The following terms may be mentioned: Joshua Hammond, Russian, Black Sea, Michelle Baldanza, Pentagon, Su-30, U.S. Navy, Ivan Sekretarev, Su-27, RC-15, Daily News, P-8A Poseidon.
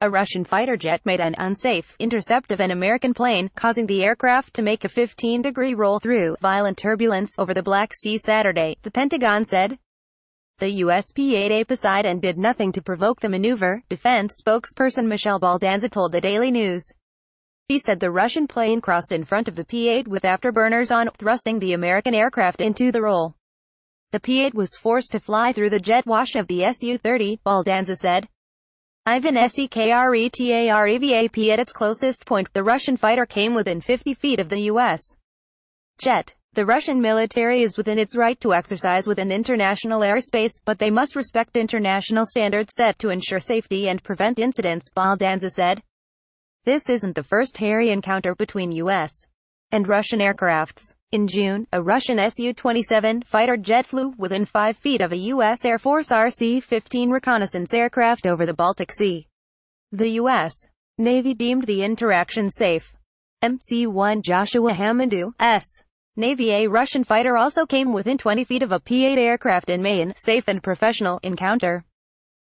A Russian fighter jet made an unsafe intercept of an American plane, causing the aircraft to make a 15-degree roll through violent turbulence over the Black Sea Saturday, the Pentagon said. The U.S. P-8A Poseidon did nothing to provoke the maneuver, defense spokesperson Michelle Baldanza told the Daily News. He said the Russian plane crossed in front of the P-8 with afterburners on, thrusting the American aircraft into the roll. The P-8 was forced to fly through the jet wash of the Su-30, Baldanza said. Ivan Sekretarev at its closest point, the Russian fighter came within 50 feet of the U.S. jet. The Russian military is within its right to exercise within international airspace, but they must respect international standards set to ensure safety and prevent incidents, Baldanza said. This isn't the first hairy encounter between U.S. and Russian aircrafts. In June, a Russian Su-27 fighter jet flew within 5 feet of a U.S. Air Force RC-15 reconnaissance aircraft over the Baltic Sea. The U.S. Navy deemed the interaction safe. MC-1 Joshua Hammond U.S. Navy. A Russian fighter also came within 20 feet of a P-8 aircraft in May in safe and professional encounter.